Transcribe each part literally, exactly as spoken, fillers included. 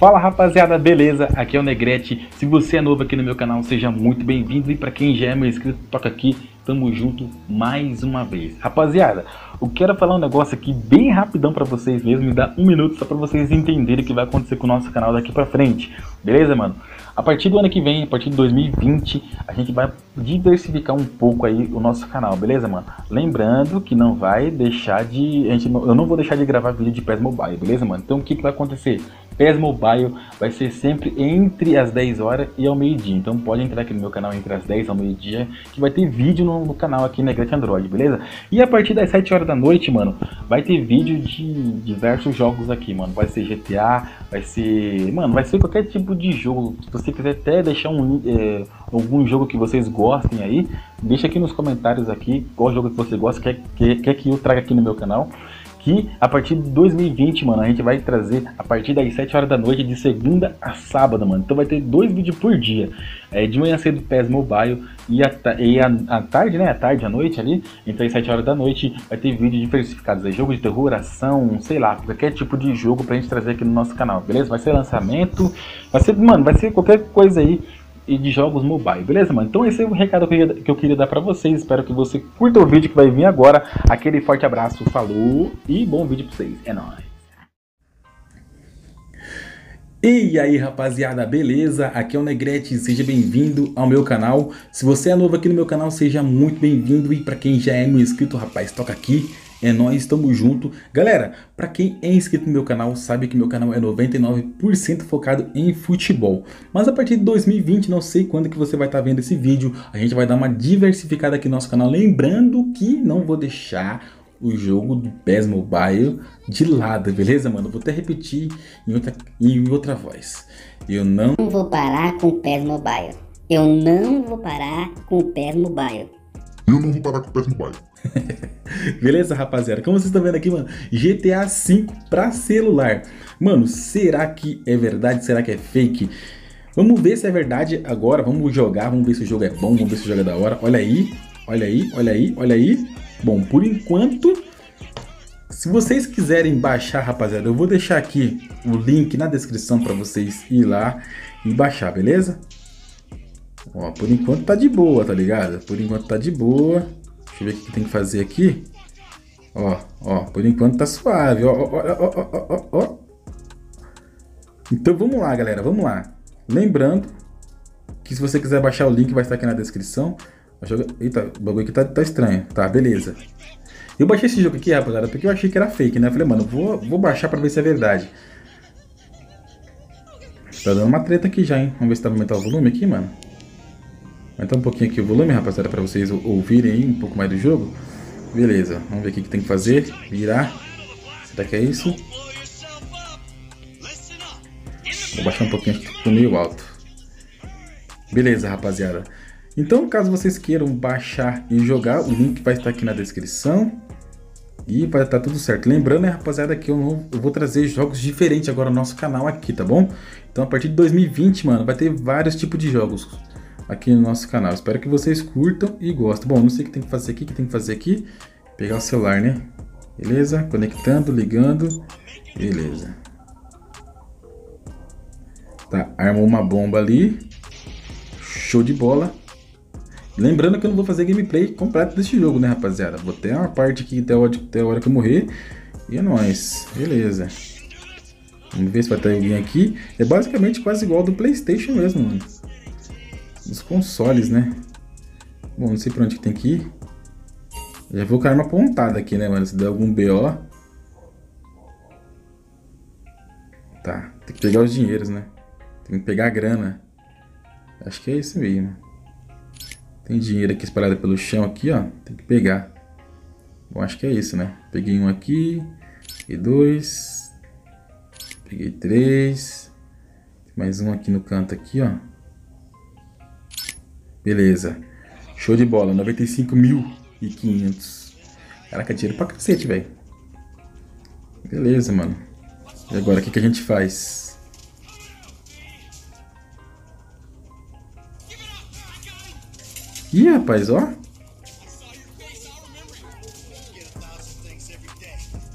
Fala rapaziada, beleza? Aqui é o Negrete. Se você é novo aqui no meu canal, seja muito bem-vindo. E para quem já é meu inscrito, toca aqui, tamo junto mais uma vez. Rapaziada, eu quero falar um negócio aqui bem rapidão para vocês mesmo. Me dá um minuto só para vocês entenderem o que vai acontecer com o nosso canal daqui para frente. Beleza, mano? A partir do ano que vem, a partir de dois mil e vinte, a gente vai diversificar um pouco aí o nosso canal, beleza, mano? Lembrando que não vai deixar de... A gente, eu não vou deixar de gravar vídeo de P E S Mobile, beleza, mano? Então o que, que vai acontecer? P E S Mobile vai ser sempre entre as dez horas e ao meio-dia. Então pode entrar aqui no meu canal entre as dez ao meio-dia, que vai ter vídeo no, no canal aqui na Negrete Android, beleza? E a partir das sete horas da noite, mano, vai ter vídeo de diversos jogos aqui, mano. Vai ser G T A, vai ser... Mano, vai ser qualquer tipo de jogo. Se você quiser até deixar um, é, algum jogo que vocês gostem aí, deixa aqui nos comentários aqui qual jogo que você gosta, quer, quer, quer que eu traga aqui no meu canal. Que a partir de dois mil e vinte, mano, a gente vai trazer a partir das sete horas da noite, de segunda a sábado, mano. Então vai ter dois vídeos por dia. É, de manhã cedo P E S Mobile e, a, e a, a tarde, né? A tarde, à noite ali, entre as sete horas da noite, vai ter vídeos diversificados. É jogo de terror, ação, sei lá, qualquer tipo de jogo pra gente trazer aqui no nosso canal, beleza? Vai ser lançamento, vai ser, mano, vai ser qualquer coisa aí. E de jogos mobile, beleza, mano? Então esse é o recado que eu queria, que eu queria dar pra vocês. Espero que você curta o vídeo que vai vir agora. Aquele forte abraço, falou e bom vídeo pra vocês. É nóis! E aí rapaziada, beleza? Aqui é o Negrete, seja bem-vindo ao meu canal. Se você é novo aqui no meu canal, seja muito bem-vindo. E pra quem já é meu inscrito, rapaz, toca aqui. É nóis, tamo junto. Galera, pra quem é inscrito no meu canal, sabe que meu canal é noventa e nove por cento focado em futebol. Mas a partir de dois mil e vinte, não sei quando que você vai estar vendo esse vídeo, a gente vai dar uma diversificada aqui no nosso canal. Lembrando que não vou deixar o jogo do P E S Mobile de lado, beleza, mano? Vou até repetir em outra, em outra voz. Eu não vou parar com o P E S Mobile. Eu não vou parar com o P E S Mobile. Eu não vou parar com o P E S Mobile. Beleza, rapaziada? Como vocês estão vendo aqui, mano, G T A cinco para celular. Mano, será que é verdade? Será que é fake? Vamos ver se é verdade agora. Vamos jogar, vamos ver se o jogo é bom, vamos ver se o jogo é da hora. Olha aí, olha aí, olha aí, olha aí. Bom, por enquanto, se vocês quiserem baixar, rapaziada, eu vou deixar aqui o link na descrição para vocês ir lá e baixar, beleza? Ó, por enquanto tá de boa, tá ligado? Por enquanto tá de boa. Deixa eu ver o que tem que fazer aqui. Ó, ó, por enquanto tá suave. Ó, ó, ó, ó, ó, ó, ó. Então vamos lá, galera, vamos lá. Lembrando que se você quiser baixar o link, vai estar aqui na descrição. Eita, o bagulho aqui tá, tá estranho. Tá, beleza. Eu baixei esse jogo aqui, rapaziada, porque eu achei que era fake, né? Eu falei, mano, vou, vou baixar pra ver se é verdade. Tá dando uma treta aqui já, hein? Vamos ver se tá aumentar o volume aqui, mano. Aumentar um pouquinho aqui o volume, rapaziada, pra vocês ouvirem aí um pouco mais do jogo. Beleza, vamos ver o que tem que fazer. Virar. Será que é isso? Vou baixar um pouquinho aqui, ficou meio alto. Beleza, rapaziada. Então, caso vocês queiram baixar e jogar, o link vai estar aqui na descrição. E vai estar tudo certo. Lembrando, né, rapaziada, que eu, não, eu vou trazer jogos diferentes agora no nosso canal aqui, tá bom? Então, a partir de dois mil e vinte, mano, vai ter vários tipos de jogos aqui no nosso canal. Espero que vocês curtam e gostem. Bom, não sei o que tem que fazer aqui, o que tem que fazer aqui. Pegar o celular, né? Beleza? Conectando, ligando. Beleza. Tá, armou uma bomba ali. Show de bola. Lembrando que eu não vou fazer gameplay completo desse jogo, né, rapaziada? Vou ter uma parte aqui até a hora, até a hora que eu morrer. E é nóis. Beleza. Vamos ver se vai ter alguém aqui. É basicamente quase igual ao do PlayStation mesmo, mano. Dos consoles, né? Bom, não sei pra onde que tem que ir. Já vou com a arma apontada aqui, né, mano? Se der algum B O. Tá. Tem que pegar os dinheiros, né? Tem que pegar a grana. Acho que é isso mesmo. Tem dinheiro aqui espalhado pelo chão aqui, ó. Tem que pegar. Bom, acho que é isso, né? Peguei um aqui. Peguei dois. Peguei três. Tem mais um aqui no canto aqui, ó. Beleza. Show de bola. noventa e cinco mil e quinhentos. Caraca, dinheiro pra cacete, velho. Beleza, mano. E agora, o que, que a gente faz? Ih, rapaz, ó.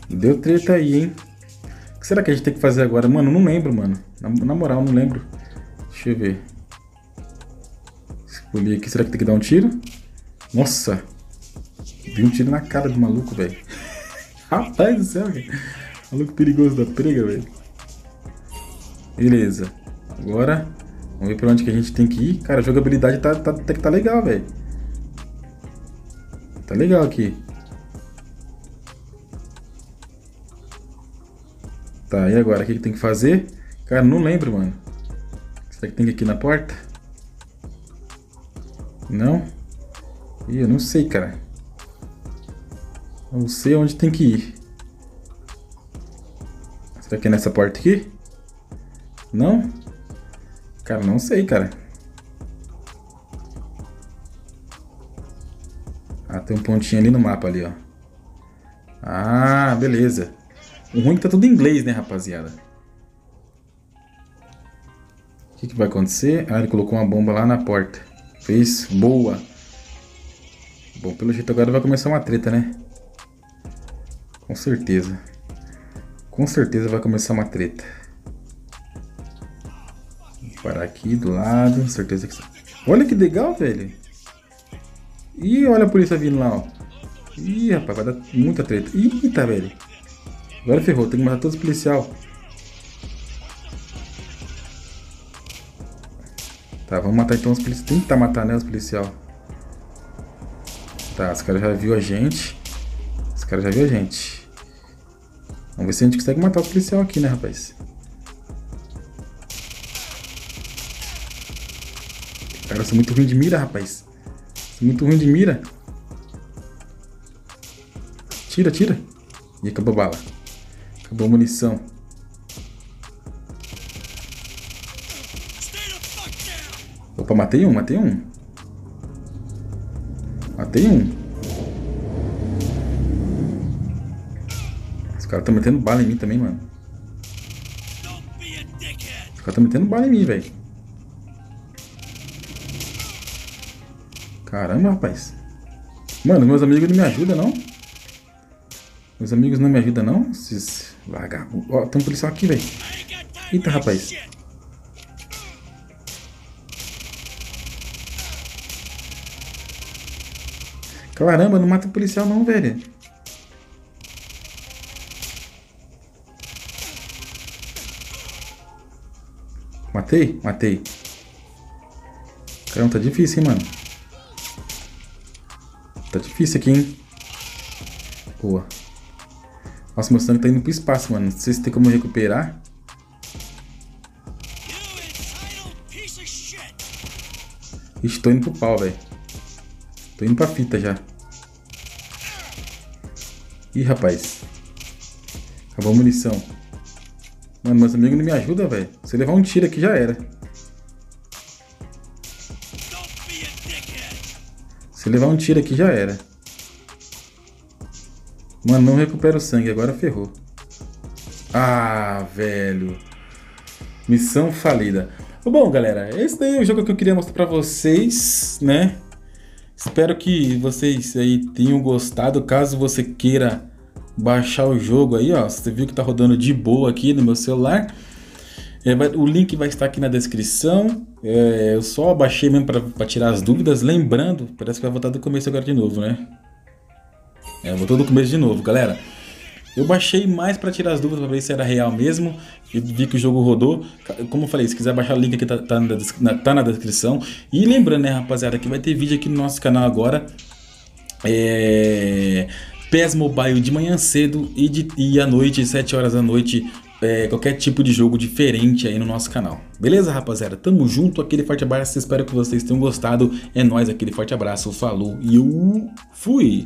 Deu treta aí, hein? que será que a gente tem que fazer agora? Mano, não lembro, mano. Na, na moral, não lembro. Deixa eu ver. Escolhi aqui. Será que tem que dar um tiro? Nossa. Dei um tiro na cara do maluco, velho. Rapaz do céu, velho. Maluco perigoso da prega, velho. Beleza. Agora, vamos ver pra onde que a gente tem que ir. Cara, a jogabilidade tá, tá, tá, tá legal, velho. Tá legal aqui. Tá, e agora? O que, que tem que fazer? Cara, não lembro, mano. Será que tem que ir aqui na porta? Não? Ih, eu não sei, cara. Não sei onde tem que ir. Será que é nessa porta aqui? Não? Cara, não sei, cara. Ah, tem um pontinho ali no mapa ali, ó. Ah, beleza. O ruim que tá tudo em inglês, né, rapaziada? O que que vai acontecer? Ah, ele colocou uma bomba lá na porta. Fez. Boa. Bom, pelo jeito agora vai começar uma treta, né? Com certeza. Com certeza vai começar uma treta. Vou parar aqui do lado. Certeza que... Olha que legal, velho. Ih, olha a polícia vindo lá, ó. Ih, rapaz, vai dar muita treta. Ih, tá, velho. Agora ferrou, tem que matar todos os policiais. Tá, vamos matar então os policiais. Tentar matar, né, os policiais. Tá, os caras já viram a gente. Os caras já viram a gente. Vamos ver se a gente consegue matar os policiais aqui, né, rapaz. Cara, eu sou muito ruim de mira, rapaz. Muito ruim de mira. Tira, tira. E acabou a bala. Acabou a munição. Opa, matei um, matei um. Matei um. Os caras estão metendo bala em mim também, mano. Os caras estão metendo bala em mim, velho. Caramba, rapaz. Mano, meus amigos não me ajudam, não? Meus amigos não me ajudam, não? Esses vagabundos. Ó, tem um policial aqui, velho. Eita, rapaz. Caramba, não mata o policial, não, velho. Matei? Matei. Caramba, tá difícil, hein, mano? Tá difícil aqui, hein? Boa. Nossa, meu sangue tá indo pro espaço, mano. Não sei se tem como recuperar. Ixi, tô indo pro pau, velho. Tô indo pra fita já. Ih, rapaz. Acabou a munição. Mano, meus amigos não me ajudam, velho. Se eu levar um tiro aqui, já era. Se levar um tiro aqui já era. Mano, não recupera o sangue. Agora ferrou. Ah, velho. Missão falida. Bom, galera, esse daí é o jogo que eu queria mostrar pra vocês, né? Espero que vocês aí tenham gostado. Caso você queira baixar o jogo aí, ó. Você viu que tá rodando de boa aqui no meu celular. É, vai, o link vai estar aqui na descrição. É, eu só baixei mesmo para tirar as dúvidas, lembrando, parece que vai voltar do começo agora de novo, né? É, voltou do começo de novo, galera. Eu baixei mais para tirar as dúvidas, para ver se era real mesmo, e vi que o jogo rodou. Como eu falei, se quiser baixar o link aqui, tá, tá, na, tá na descrição. E lembrando, né, rapaziada, que vai ter vídeo aqui no nosso canal agora. É... P E S Mobile de manhã cedo e, de, e à noite, sete horas da noite. É, qualquer tipo de jogo diferente aí no nosso canal. Beleza, rapaziada? Tamo junto, aquele forte abraço, espero que vocês tenham gostado. É nóis, aquele forte abraço, falou e eu fui!